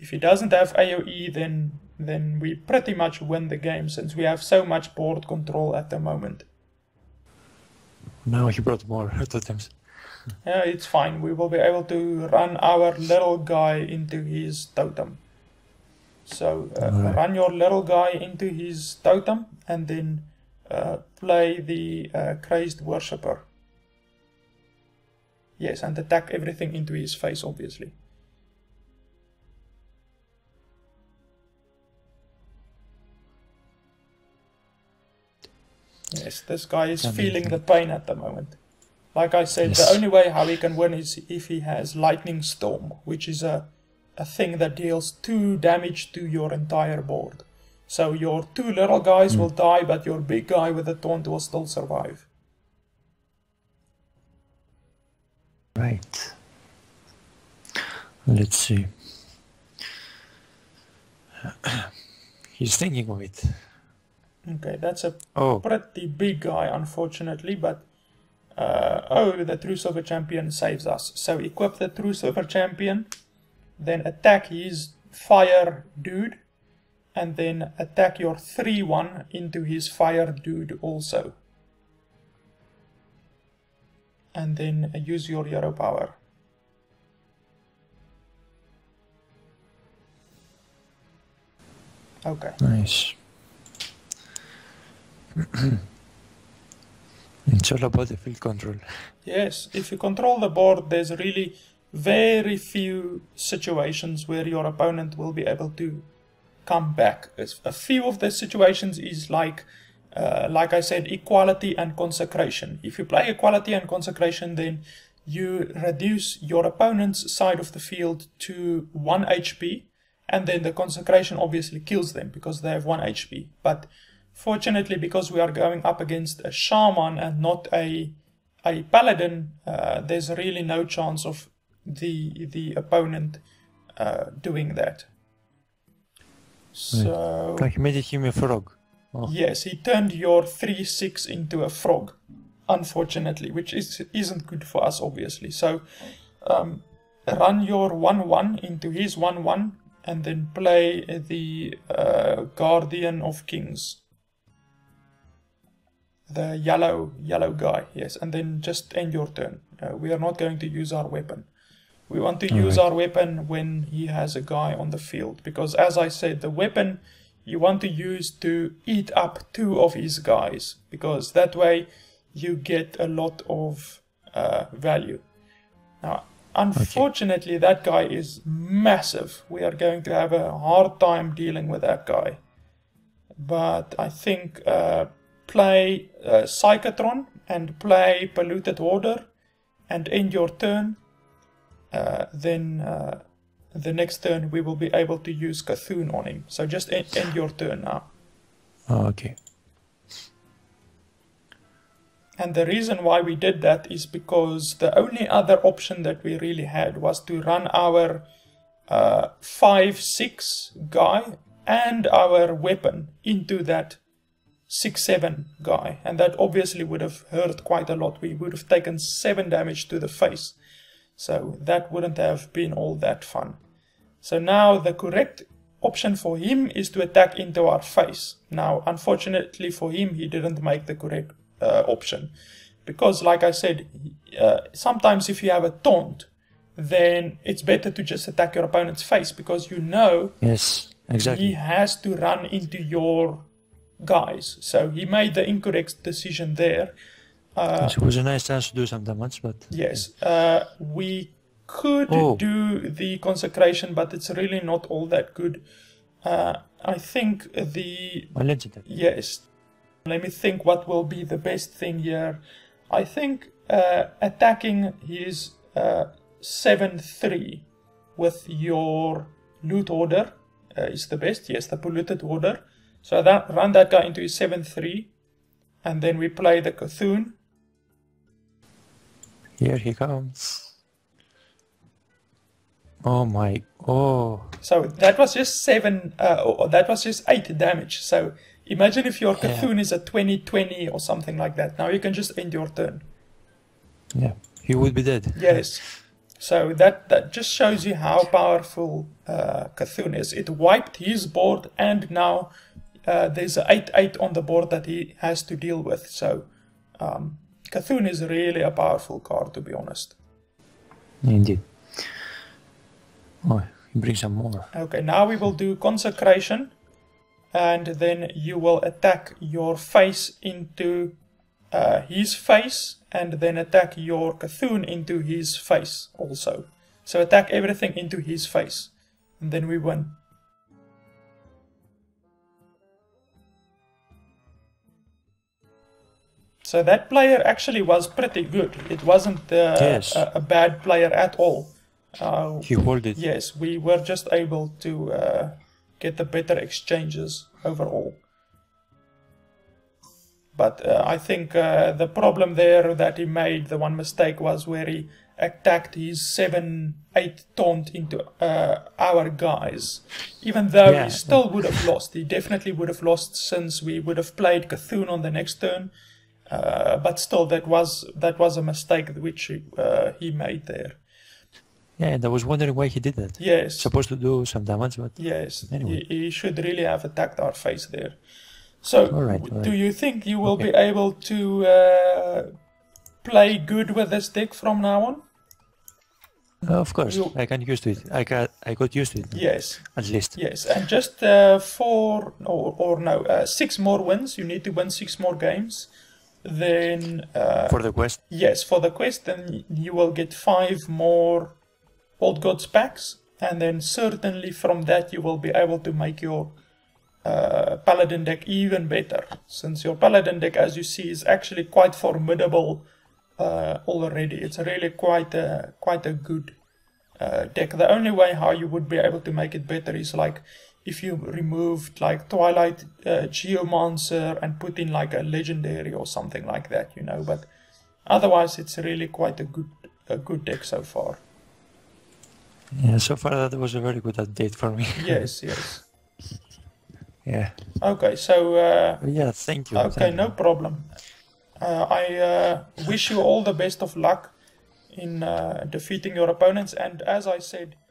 If he doesn't have A O E, then then we pretty much win the game, since we have so much board control at the moment. Now he brought more totems. Yeah, it's fine. We will be able to run our little guy into his totem. So uh, right. run your little guy into his totem, and then uh, play the uh, Crazed Worshipper. Yes, and attack everything into his face, obviously. Yes, this guy is Can't feeling the pain at the moment. Like I said, yes. the only way how he can win is if he has Lightning Storm, which is a, a thing that deals two damage to your entire board. So your two little guys mm. will die, but your big guy with the taunt will still survive. Right. Let's see. He's thinking of it. Okay, that's a oh. pretty big guy, unfortunately, but uh, oh, the True Silver Champion saves us. So equip the True Silver Champion, then attack his fire dude, and then attack your three one into his fire dude also. And then use your hero power. Okay. Nice. It's all about the field control. Yes, if you control the board, there's really very few situations where your opponent will be able to come back. A few of the situations is like Uh, like I said, Equality and Consecration. If you play Equality and Consecration, then you reduce your opponent's side of the field to one H P, and then the Consecration obviously kills them because they have one H P. But fortunately, because we are going up against a Shaman and not a a Paladin, uh, there's really no chance of the the opponent uh, doing that. So like you made him a frog. Oh. Yes, he turned your three six into a frog, unfortunately, which is, isn't good for us, obviously. So um, run your one one into his one one and then play the uh, Guardian of Kings. The yellow, yellow guy, yes. And then just end your turn. Uh, we are not going to use our weapon. We want to All use right. our weapon when he has a guy on the field. Because as I said, the weapon you want to use to eat up two of his guys, because that way you get a lot of uh, value. Now, unfortunately, okay. that guy is massive. We are going to have a hard time dealing with that guy. But I think uh, play uh, Psychotron and play Polluted Hoarder and end your turn. uh, then uh, the next turn we will be able to use C'thun on him. So just end, end your turn now. Oh, okay. And the reason why we did that is because the only other option that we really had was to run our uh, five six guy and our weapon into that six seven guy. And that obviously would have hurt quite a lot. We would have taken seven damage to the face. So that wouldn't have been all that fun. So now the correct option for him is to attack into our face. Now, unfortunately for him, he didn't make the correct Uh, option, because like I said, uh, sometimes if you have a taunt, then it's better to just attack your opponent's face, because you know, yes, exactly, he has to run into your guys. So he made the incorrect decision there. Uh, it was a nice chance to do some damage, but yes, uh, we could oh. do the consecration, but it's really not all that good. Uh, I think the yes. Let me think what will be the best thing here. I think uh, attacking his uh, seven three with your loot order uh, is the best. Yes, the polluted order. So that run that guy into his seven three, and then we play the C'thun. Here he comes. Oh my! Oh. So that was just seven. Uh, or that was just eight damage. So. Imagine if your C'thun yeah. is a twenty twenty or something like that. Now you can just end your turn. Yeah, he would be dead. Yes. So that, that just shows you how powerful uh, C'thun is. It wiped his board, and now uh, there's an eight eight on the board that he has to deal with. So um, C'thun is really a powerful card, to be honest. Indeed. Oh, he brings some more. Okay, now we will do Consecration. And then you will attack your face into uh, his face, and then attack your C'thun into his face also. So attack everything into his face, and then we win. So that player actually was pretty good. It wasn't uh, yes. a, a bad player at all. Uh, he hoarded. Yes, we were just able to... Uh, get the better exchanges overall. But uh, I think uh, the problem there that he made, the one mistake, was where he attacked his seven eight taunt into uh, our guys. Even though yeah. he still would have lost. He definitely would have lost, since we would have played C'thun on the next turn. Uh, but still, that was that was a mistake which uh, he made there. Yeah, and I was wondering why he did that. Yes. Supposed to do some damage, but... Yes, anyway. he, he should really have attacked our face there. So, all right, all right. do you think you will okay. be able to uh, play good with this deck from now on? Uh, of course, you... I got used to it. I got, I got used to it. Yes. At least. Yes, and just uh, four, or, or no, uh, six more wins. You need to win six more games. Then... Uh, for the quest? Yes, for the quest, then you will get five more... Old Gods packs, and then certainly from that you will be able to make your uh, Paladin deck even better, since your Paladin deck, as you see, is actually quite formidable uh, already. It's really quite a, quite a good uh, deck. The only way how you would be able to make it better is like if you removed like Twilight uh, Geomancer and put in like a Legendary or something like that, you know, but otherwise it's really quite a good, a good deck so far. Yeah, so far that was a very good update for me. Yes, yes. Yeah. Okay, so... Uh, yeah, thank you. Okay, thank no you. problem. Uh, I uh, wish you all the best of luck in uh, defeating your opponents, and as I said...